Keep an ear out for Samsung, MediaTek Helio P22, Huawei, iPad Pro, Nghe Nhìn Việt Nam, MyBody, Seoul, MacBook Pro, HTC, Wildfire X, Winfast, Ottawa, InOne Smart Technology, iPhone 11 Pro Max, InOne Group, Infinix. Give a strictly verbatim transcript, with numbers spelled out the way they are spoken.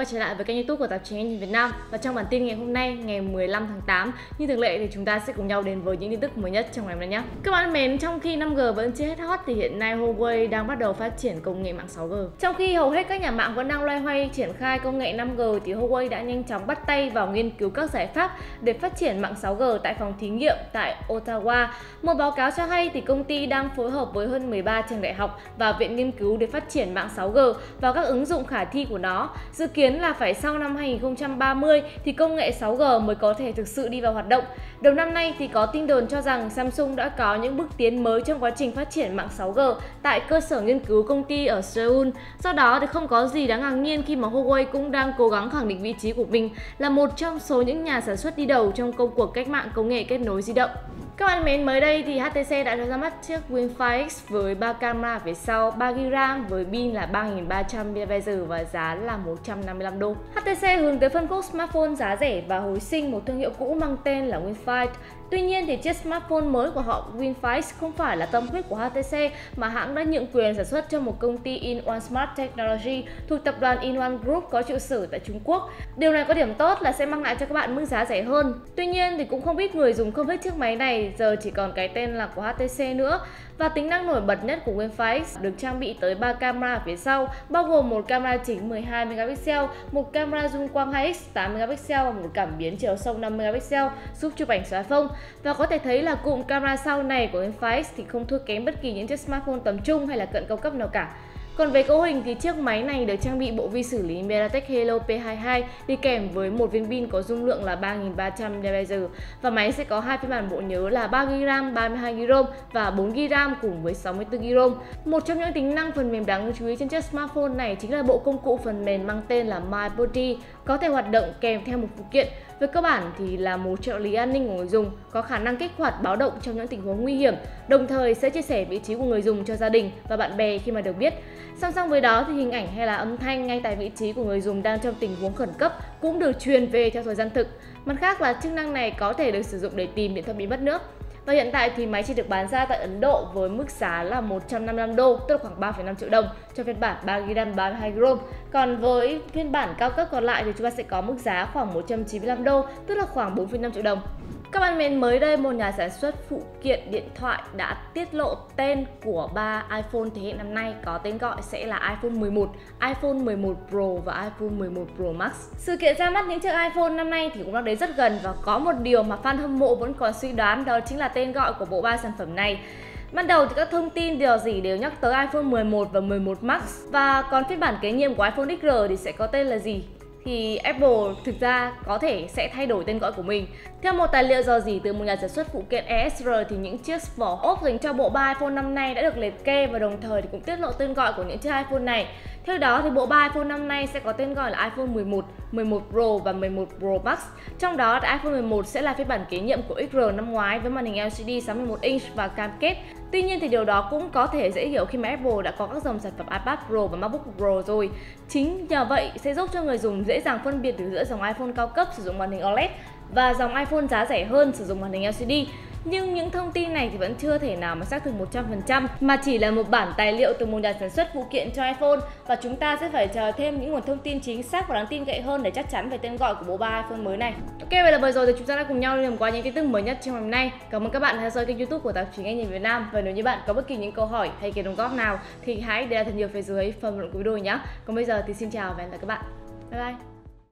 quay trở lại với kênh YouTube của tạp chí Nghe Nhìn Việt Nam. Và trong bản tin ngày hôm nay, ngày mười lăm tháng tám, như thường lệ thì chúng ta sẽ cùng nhau đến với những tin tức mới nhất trong ngày hôm nay nhé. Các bạn mến, trong khi năm G vẫn chưa hết hot thì hiện nay Huawei đang bắt đầu phát triển công nghệ mạng sáu G. Trong khi hầu hết các nhà mạng vẫn đang loay hoay triển khai công nghệ năm G thì Huawei đã nhanh chóng bắt tay vào nghiên cứu các giải pháp để phát triển mạng sáu G tại phòng thí nghiệm tại Ottawa. Một báo cáo cho hay thì công ty đang phối hợp với hơn mười ba trường đại học và viện nghiên cứu để phát triển mạng sáu G và các ứng dụng khả thi của nó. Dự kiến là phải sau năm hai nghìn không trăm ba mươi thì công nghệ sáu G mới có thể thực sự đi vào hoạt động. Đầu năm nay thì có tin đồn cho rằng Samsung đã có những bước tiến mới trong quá trình phát triển mạng sáu G tại cơ sở nghiên cứu công ty ở Seoul. Do đó thì không có gì đáng ngạc nhiên khi mà Huawei cũng đang cố gắng khẳng định vị trí của mình là một trong số những nhà sản xuất đi đầu trong công cuộc cách mạng công nghệ kết nối di động. Các bạn mến, mới đây thì hát tê xê đã ra mắt chiếc Wildfire X với ba camera phía sau, ba gi ga bai RAM với pin là ba nghìn ba trăm mAh và giá là một trăm năm mươi lăm đô. hát tê xê hướng tới phân khúc smartphone giá rẻ và hồi sinh một thương hiệu cũ mang tên là Winfast. Tuy nhiên thì chiếc smartphone mới của họ Winfast không phải là tâm huyết của hát tê xê mà hãng đã nhượng quyền sản xuất cho một công ty InOne Smart Technology thuộc tập đoàn InOne Group có trụ sở tại Trung Quốc. Điều này có điểm tốt là sẽ mang lại cho các bạn mức giá rẻ hơn. Tuy nhiên thì cũng không ít người dùng không hết chiếc máy này, giờ chỉ còn cái tên là của hát tê xê nữa. Và tính năng nổi bật nhất của Winfast được trang bị tới ba camera phía sau, bao gồm một camera chính mười hai megapixel, một camera zoom quang hai x tám megapixel và một cảm biến chiều sâu năm megapixel giúp chụp ảnh xóa phông. Và có thể thấy là cụm camera sau này của Infinix thì không thua kém bất kỳ những chiếc smartphone tầm trung hay là cận cao cấp nào cả. Còn về cấu hình thì chiếc máy này được trang bị bộ vi xử lý MediaTek Helio P hai mươi hai đi kèm với một viên pin có dung lượng là ba nghìn ba trăm mAh và máy sẽ có hai phiên bản bộ nhớ là ba gi ga bai RAM, ba mươi hai gi ga bai ROM và bốn gi ga bai RAM cùng với sáu mươi tư gi ga bai ROM. Một trong những tính năng phần mềm đáng chú ý trên chiếc smartphone này chính là bộ công cụ phần mềm mang tên là MyBody có thể hoạt động kèm theo một phụ kiện. Về cơ bản thì là một trợ lý an ninh của người dùng, có khả năng kích hoạt báo động trong những tình huống nguy hiểm, đồng thời sẽ chia sẻ vị trí của người dùng cho gia đình và bạn bè khi mà được biết. Song song với đó thì hình ảnh hay là âm thanh ngay tại vị trí của người dùng đang trong tình huống khẩn cấp cũng được truyền về theo thời gian thực. Mặt khác là chức năng này có thể được sử dụng để tìm điện thoại bị mất nước. Và hiện tại thì máy chỉ được bán ra tại Ấn Độ với mức giá là một trăm năm mươi lăm đô, tức là khoảng ba phẩy năm triệu đồng cho phiên bản ba gi ga bai RAM, ba mươi hai gi ga bai ROM. Còn với phiên bản cao cấp còn lại thì chúng ta sẽ có mức giá khoảng một trăm chín mươi lăm đô, tức là khoảng bốn phẩy năm triệu đồng. Các bạn mến, mới đây một nhà sản xuất phụ kiện điện thoại đã tiết lộ tên của ba iPhone thế hệ năm nay có tên gọi sẽ là iPhone mười một, iPhone mười một Pro và iPhone mười một Pro Max. Sự kiện ra mắt những chiếc iPhone năm nay thì cũng đang đến rất gần và có một điều mà fan hâm mộ vẫn còn suy đoán, đó chính là tên gọi của bộ ba sản phẩm này. Ban đầu thì các thông tin điều gì đều nhắc tới iPhone mười một và mười một Max, và còn phiên bản kế nhiệm của iPhone ích rờ thì sẽ có tên là gì? Thì Apple thực ra có thể sẽ thay đổi tên gọi của mình. Theo một tài liệu dò dỉ từ một nhà sản xuất phụ kiện e ét rờ thì những chiếc vỏ ốp dành cho bộ ba iPhone năm nay đã được liệt kê và đồng thời thì cũng tiết lộ tên gọi của những chiếc iPhone này. Theo đó thì bộ ba iPhone năm nay sẽ có tên gọi là iPhone mười một, mười một Pro và mười một Pro Max. Trong đó thì iPhone mười một sẽ là phiên bản kế nhiệm của ích rờ năm ngoái với màn hình lờ xê đê sáu mươi mốt inch và cam kết. Tuy nhiên thì điều đó cũng có thể dễ hiểu khi mà Apple đã có các dòng sản phẩm iPad Pro và MacBook Pro rồi. Chính nhờ vậy sẽ giúp cho người dùng dễ dàng phân biệt được giữa dòng iPhone cao cấp sử dụng màn hình ô lét và dòng iPhone giá rẻ hơn sử dụng màn hình lờ xê đê. Nhưng những thông tin này thì vẫn chưa thể nào mà xác thực một trăm phần trăm, mà chỉ là một bản tài liệu từ một nhà sản xuất phụ kiện cho iPhone, và chúng ta sẽ phải chờ thêm những nguồn thông tin chính xác và đáng tin cậy hơn để chắc chắn về tên gọi của bộ ba iPhone mới này. Ok, vậy là vừa rồi thì chúng ta đã cùng nhau điểm qua những tin tức mới nhất trong ngày hôm nay. Cảm ơn các bạn đã theo dõi kênh YouTube của tạp chí Nghe Nhìn Việt Nam, và nếu như bạn có bất kỳ những câu hỏi hay cái đóng góp nào thì hãy để lại thật nhiều phía dưới phần bình luận của video nhé. Còn bây giờ thì xin chào và hẹn gặp lại các bạn. Bye bye.